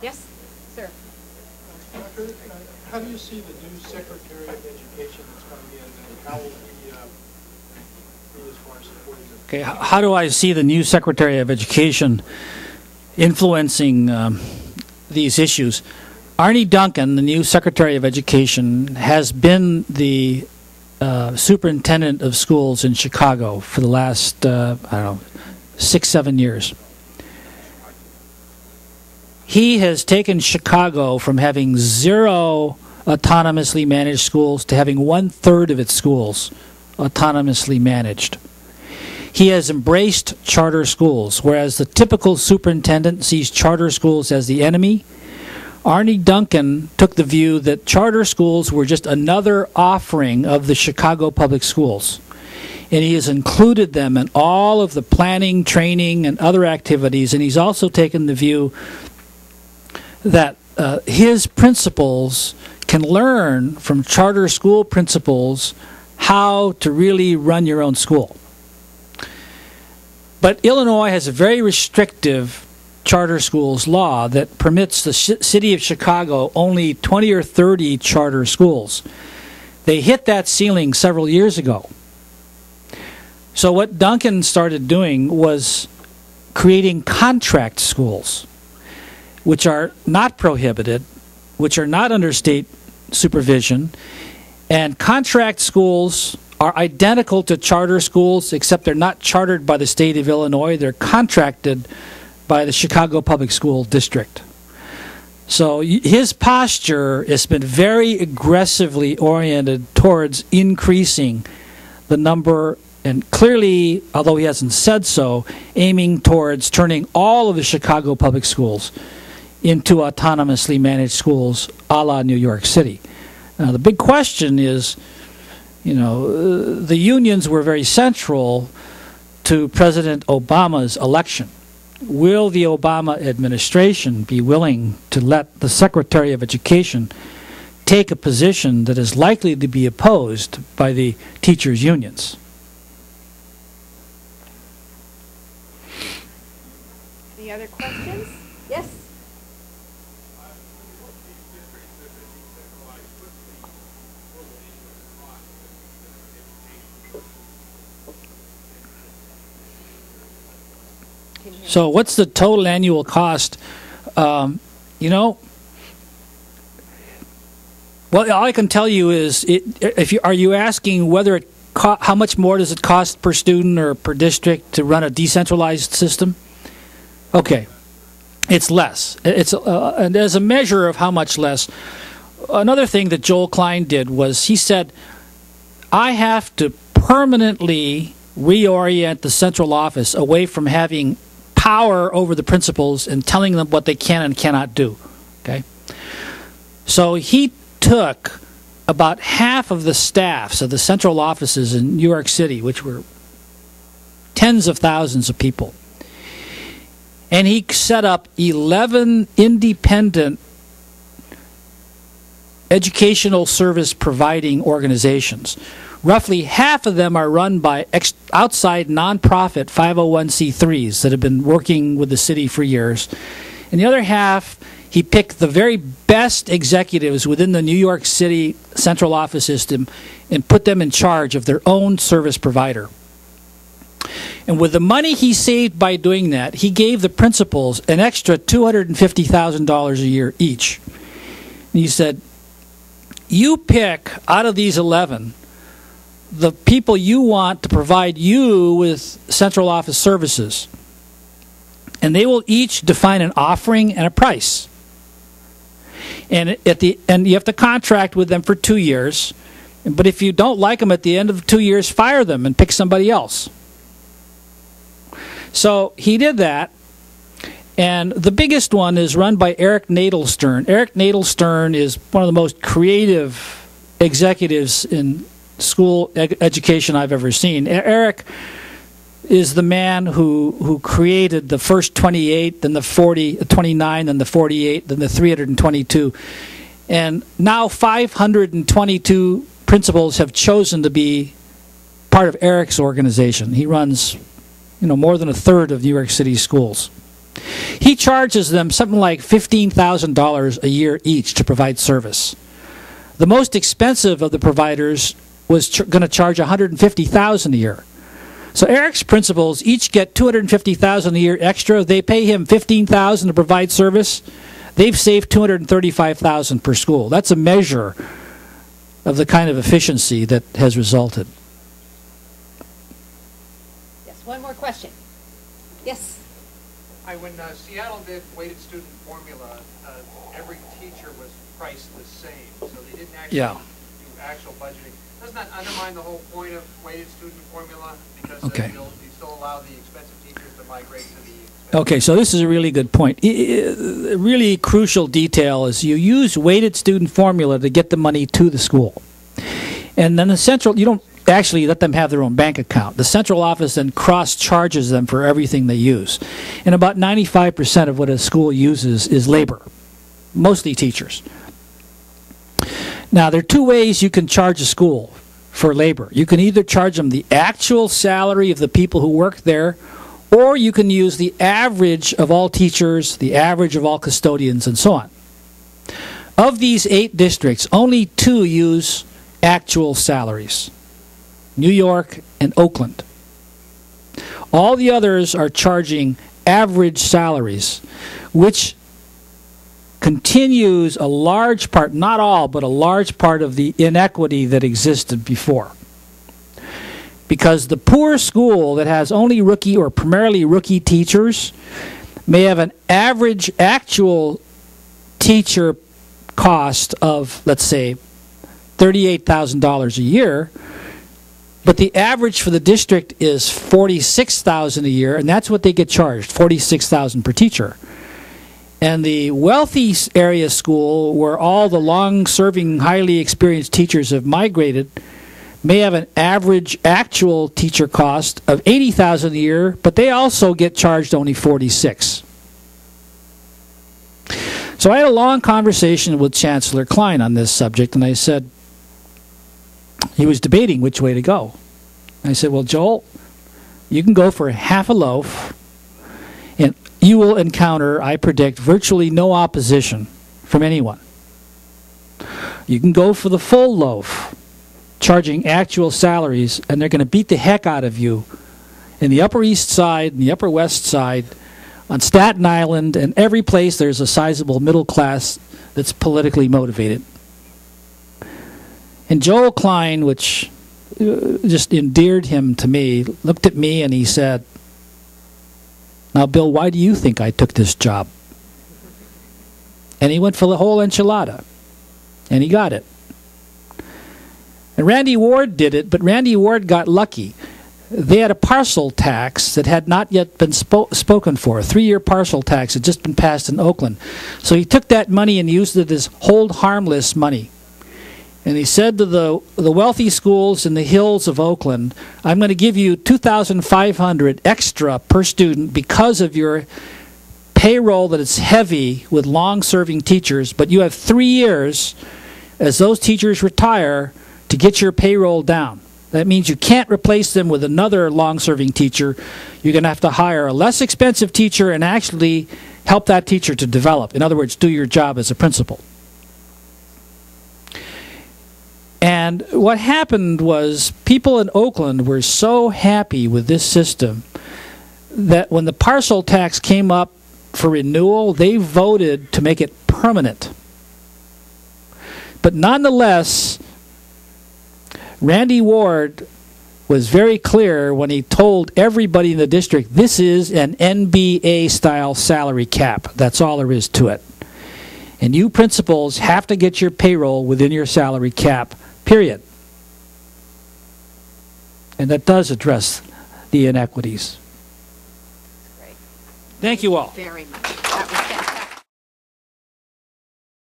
Yes, sir. How do you see the new Secretary of Education that's coming in, and how will we be as far as supporting it? Okay, how do I see the new Secretary of Education influencing these issues? Arne Duncan, the new Secretary of Education, has been the superintendent of schools in Chicago for the last, I don't know, 6-7 years. He has taken Chicago from having 0 autonomously managed schools to having 1/3 of its schools autonomously managed. He has embraced charter schools, whereas the typical superintendent sees charter schools as the enemy. Arne Duncan took the view that charter schools were just another offering of the Chicago public schools, and he has included them in all of the planning, training, and other activities, and he's also taken the view that his principals can learn from charter school principals how to really run your own school. But Illinois has a very restrictive charter schools law that permits the city of Chicago only 20 or 30 charter schools. They hit that ceiling several years ago. So what Duncan started doing was creating contract schools, which are not prohibited, which are not under state supervision, and contract schools are identical to charter schools, except they're not chartered by the state of Illinois. They're contracted by the Chicago Public School District. So his posture has been very aggressively oriented towards increasing the number, and clearly, although he hasn't said so, aiming towards turning all of the Chicago public schools into autonomously managed schools a la New York City. Now the big question is, you know, the unions were very central to President Obama's election. Will the Obama administration be willing to let the Secretary of Education take a position that is likely to be opposed by the teachers' unions? Any other questions? Yes. So what's the total annual cost? You know, well, all I can tell you is, are you asking whether it how much more does it cost per student or per district to run a decentralized system? Okay, it's less. It's and as a measure of how much less, another thing that Joel Klein did was he said, I have to permanently reorient the central office away from having power over the principals and telling them what they can and cannot do. Okay, so he took about half of the staffs of the central offices in New York City, which were tens of thousands of people, and he set up 11 independent educational service providing organizations. Roughly half of them are run by outside nonprofit 501c3s that have been working with the city for years. And the other half, he picked the very best executives within the New York City central office system and put them in charge of their own service provider. And with the money he saved by doing that, he gave the principals an extra $250,000 a year each. And he said, you pick out of these 11 the people you want to provide you with central office services, and they will each define an offering and a price, and you have to contract with them for 2 years, but if you don't like them at the end of 2 years, fire them and pick somebody else. So he did that, and the biggest one is run by Eric Nadelstern. Eric Nadelstern is one of the most creative executives in school education I've ever seen. Eric is the man who created the first 28, then the 29, then the 48, then the 322, and now 522 principals have chosen to be part of Eric's organization. He runs, you know, more than 1/3 of New York City schools. He charges them something like $15,000 a year each to provide service. The most expensive of the providers was going to charge $150,000 a year. So Eric's principals each get $250,000 a year extra. They pay him $15,000 to provide service. They've saved $235,000 per school. That's a measure of the kind of efficiency that has resulted. Yes, one more question. Yes? When Seattle did weighted student formula, every teacher was priced the same, so they didn't actually do actual budgeting. Doesn't that undermine the whole point of weighted student formula? Because you still allow the expensive teachers to migrate to the expensive. Okay, so this is a really good point. A really crucial detail is you use weighted student formula to get the money to the school. And then the central, you don't actually let them have their own bank account. The central office then cross-charges them for everything they use. And about 95% of what a school uses is labor, mostly teachers. Now, there are two ways you can charge a school for labor. You can either charge them the actual salary of the people who work there, or you can use the average of all teachers, the average of all custodians, and so on. Of these 8 districts, only 2 use actual salaries: New York and Oakland. All the others are charging average salaries, which continues a large part, not all, but a large part of the inequity that existed before. Because the poor school that has only rookie or primarily rookie teachers may have an average actual teacher cost of, let's say, $38,000 a year, but the average for the district is $46,000 a year, and that's what they get charged, $46,000 per teacher. And the wealthy area school, where all the long-serving, highly experienced teachers have migrated, may have an average actual teacher cost of $80,000 a year, but they also get charged only $46,000. So I had a long conversation with Chancellor Klein on this subject, and I said, he was debating which way to go. I said, well, Joel, you can go for half a loaf, and you will encounter, I predict, virtually no opposition from anyone. You can go for the full loaf, charging actual salaries, and they're going to beat the heck out of you in the Upper East Side, in the Upper West Side, on Staten Island, and every place there's a sizable middle class that's politically motivated. And Joel Klein, which just endeared him to me, looked at me and he said, now, Bill, why do you think I took this job? And he went for the whole enchilada, and he got it. And Randy Ward did it, but Randy Ward got lucky. They had a parcel tax that had not yet been spoken for. A 3-year parcel tax had just been passed in Oakland. So he took that money and used it as hold harmless money. And he said to the wealthy schools in the hills of Oakland, I'm going to give you $2,500 extra per student because of your payroll that is heavy with long-serving teachers, but you have 3 years as those teachers retire to get your payroll down. That means you can't replace them with another long-serving teacher. You're going to have to hire a less expensive teacher and actually help that teacher to develop. In other words, do your job as a principal. And what happened was people in Oakland were so happy with this system that when the parcel tax came up for renewal, they voted to make it permanent. But nonetheless, Randy Ward was very clear when he told everybody in the district, this is an NBA-style salary cap. That's all there is to it. And you principals have to get your payroll within your salary cap, period. And that does address the inequities. Great. Thank you all. Very much.